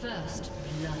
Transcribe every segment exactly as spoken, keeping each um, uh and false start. First blood.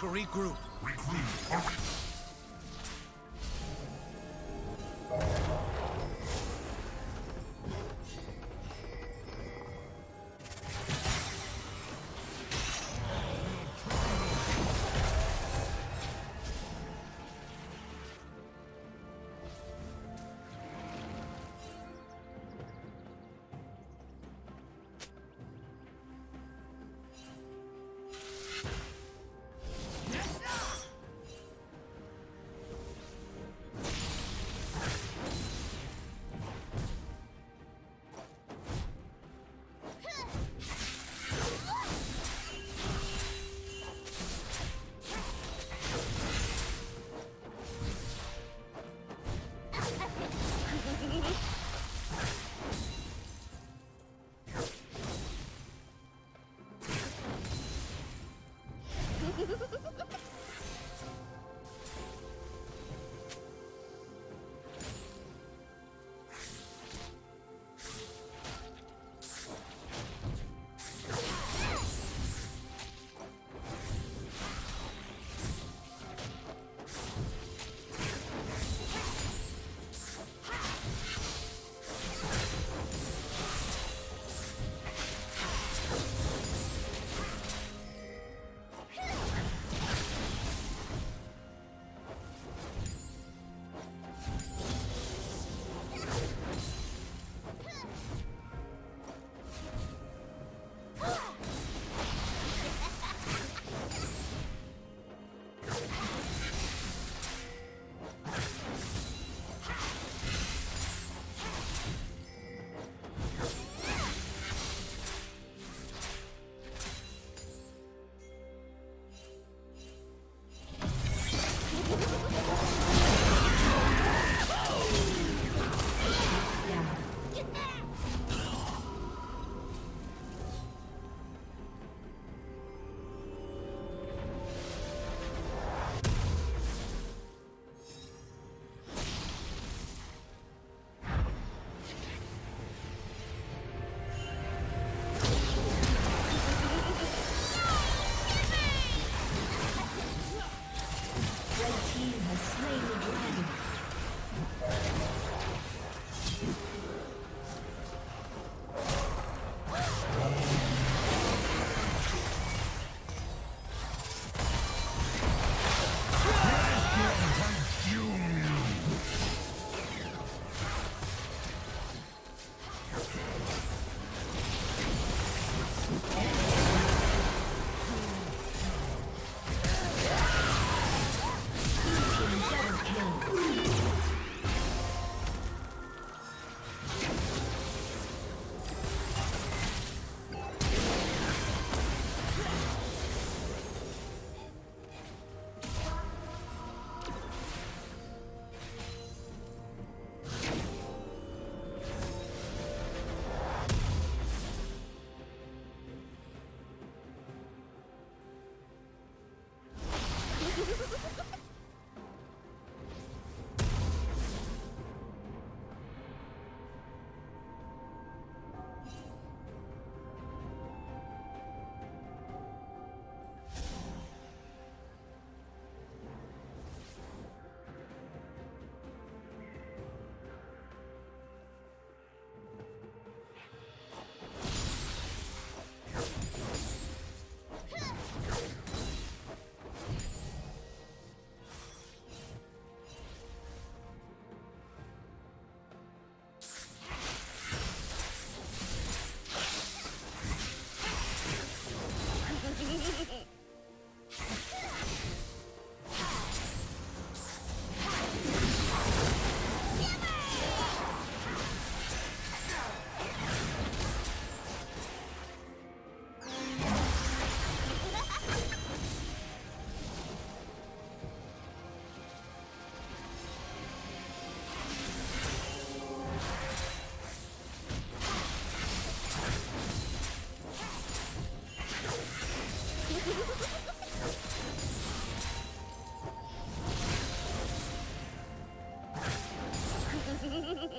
To regroup. Regroup. Okay. Blue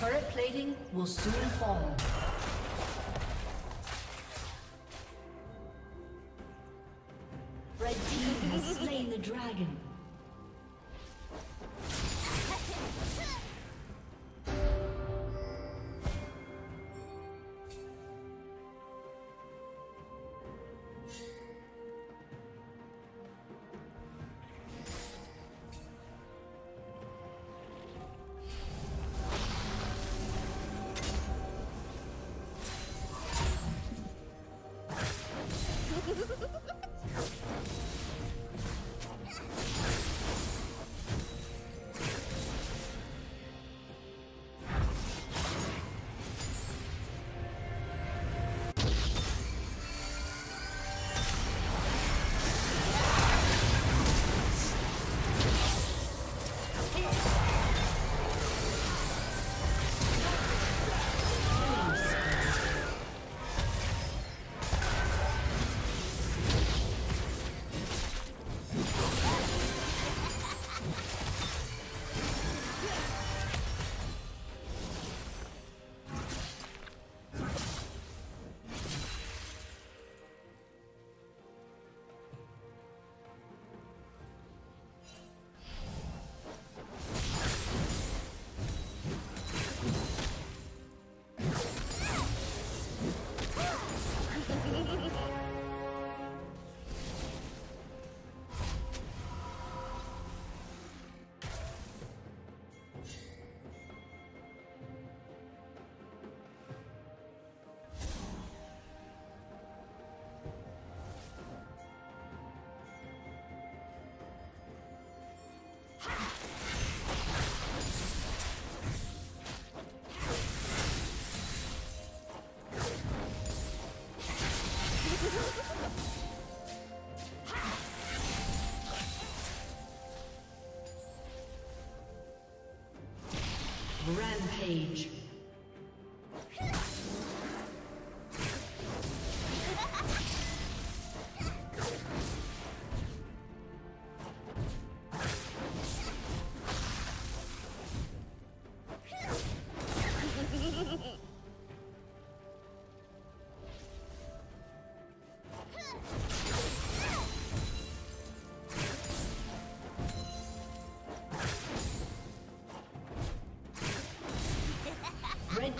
Turret plating will soon fall. Red team has slain the dragon. Rampage. Red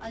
A